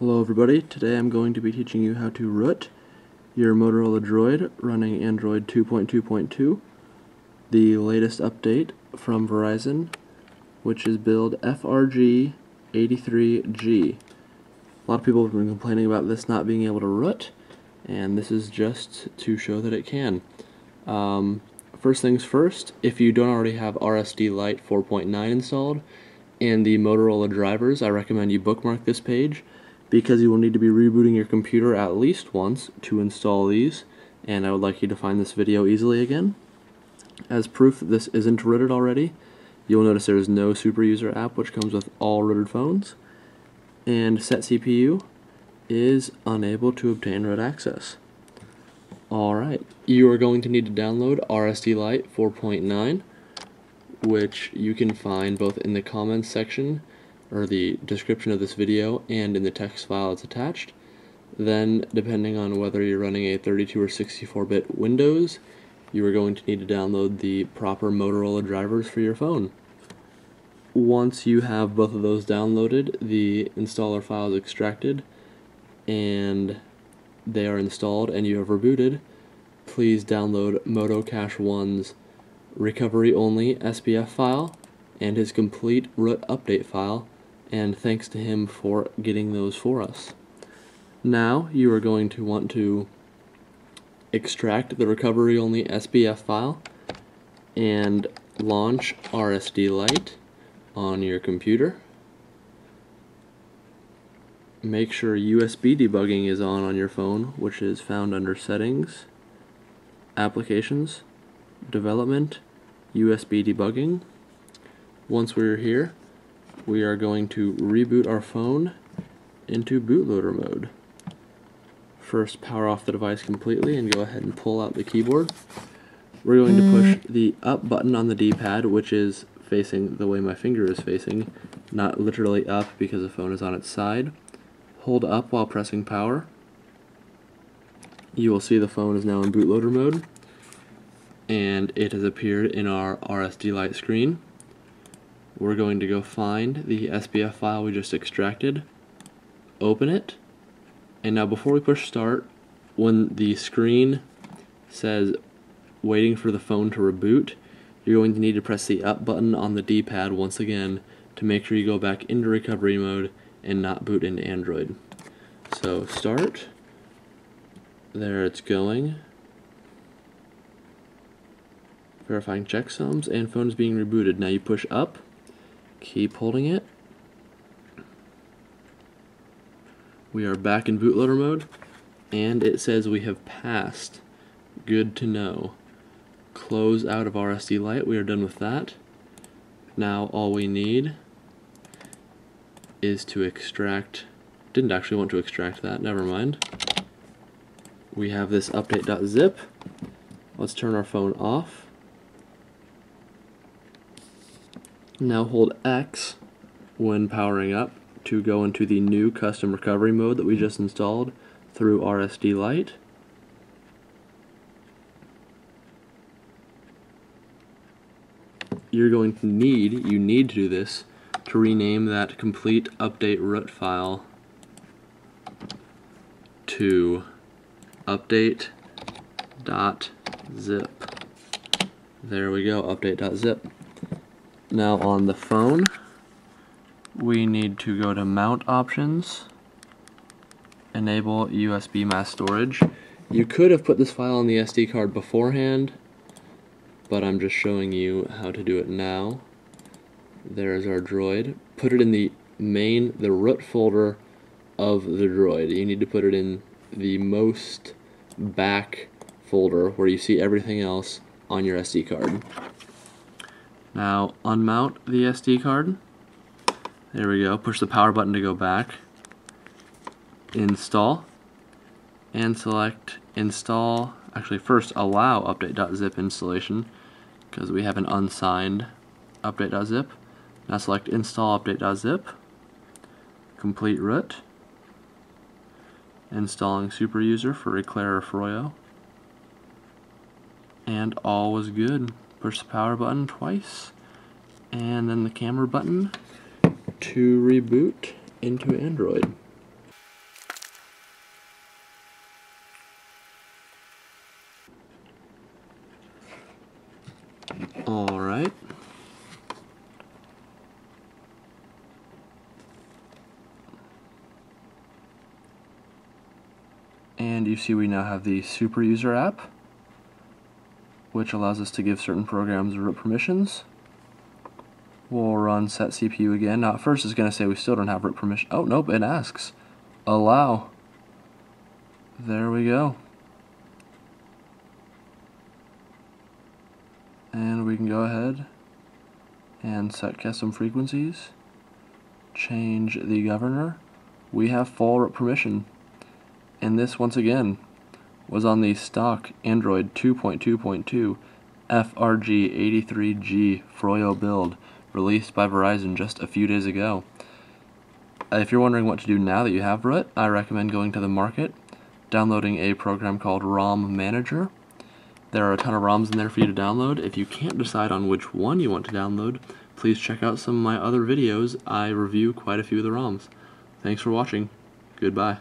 Hello everybody, today I'm going to be teaching you how to root your Motorola Droid running Android 2.2.2, the latest update from Verizon, which is build FRG83G. A lot of people have been complaining about this not being able to root, and this is just to show that it can. First things first, if you don't already have RSD Lite 4.9 installed in the Motorola drivers, I recommend you bookmark this page, because you will need to be rebooting your computer at least once to install these, and I would like you to find this video easily again. As proof that this isn't rooted already, you'll notice there is no super user app, which comes with all rooted phones, and set CPU is unable to obtain root access. Alright, you are going to need to download RSD Lite 4.9, which you can find both in the comments section or the description of this video and in the text file it's attached. Then, depending on whether you're running a 32 or 64-bit Windows, you are going to need to download the proper Motorola drivers for your phone. Once you have both of those downloaded, the installer file is extracted and they are installed and you have rebooted, please download Motocache1's recovery-only SPF file and his complete root update file, and thanks to him for getting those for us. Now you are going to want to extract the recovery-only SPF file and launch RSD Lite on your computer. Make sure USB debugging is on your phone, which is found under Settings, Applications, Development, USB debugging. Once we're here, we are going to reboot our phone into bootloader mode. First, power off the device completely and go ahead and pull out the keyboard. We're going to push the up button on the D-pad, which is facing the way my finger is facing, not literally up because the phone is on its side. Hold up while pressing power. You will see the phone is now in bootloader mode, and it has appeared in our RSD Lite screen. We're going to go find the SPF file we just extracted, open it, and now before we push start, when the screen says waiting for the phone to reboot, you're going to need to press the up button on the D-pad once again to make sure you go back into recovery mode and not boot into Android. So start, there it's going, verifying checksums, and phone is being rebooted. Now you push up, keep holding it. We are back in bootloader mode, and it says we have passed. Good to know. Close out of RSD Lite. We are done with that. Now all we need is to extract. Didn't actually want to extract that. Never mind. We have this update.zip. Let's turn our phone off. Now hold X when powering up to go into the new custom recovery mode that we just installed through RSD Lite. You're going to need to do this to rename that complete update root file to update.zip. There we go, update.zip. Now on the phone, we need to go to Mount Options, enable USB mass storage. You could have put this file on the SD card beforehand, but I'm just showing you how to do it now. There's our Droid. Put it in the main, the root folder of the Droid. You need to put it in the most back folder where you see everything else on your SD card. Now unmount the SD card, there we go, push the power button to go back, install, and select install, actually first allow update.zip installation, because we have an unsigned update.zip, now select install update.zip, complete root, installing superuser for Eclair or Froyo, and all was good. Push the power button twice, and then the camera button to reboot into Android. And you see we now have the super user app, which allows us to give certain programs root permissions. We'll run set CPU again. Now at first it's going to say we still don't have root permission. Oh nope, it asks allow. There we go. And we can go ahead and set custom frequencies, change the governor. We have full root permission, and this once again was on the stock Android 2.2.2 FRG83G froyo build released by Verizon just a few days ago. If you're wondering what to do now that you have root, I recommend going to the market, downloading a program called ROM Manager. There are a ton of ROMs in there for you to download. If you can't decide on which one you want to download, please check out some of my other videos. I review quite a few of the ROMs. Thanks for watching. Goodbye.